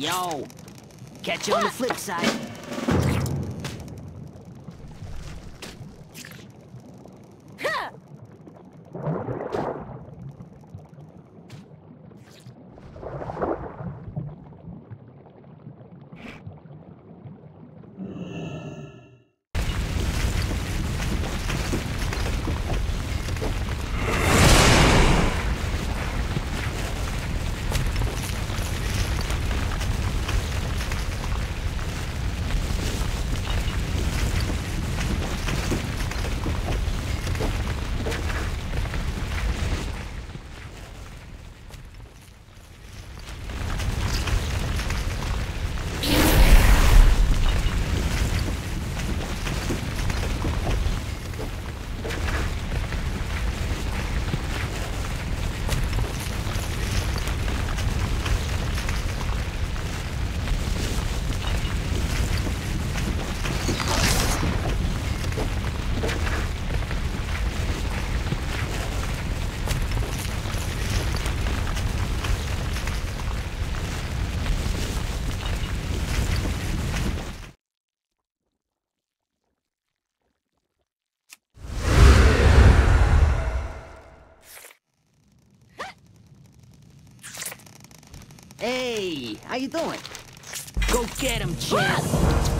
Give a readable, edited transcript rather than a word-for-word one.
Yo, catch you on the flip side. Hey, how you doing? Go get him, champ!